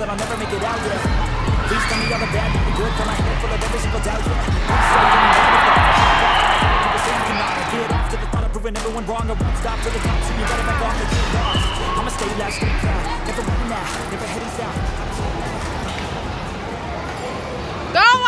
That I'll never make it out yet. Please tell me all the bad will be good for my head full of every single doubt. Yeah. I'm so get after the thought of proving everyone wrong. I won't stop till the top, so you better back off and get lost. I'ma stay loud, stay proud, never running out, never heading south. Go!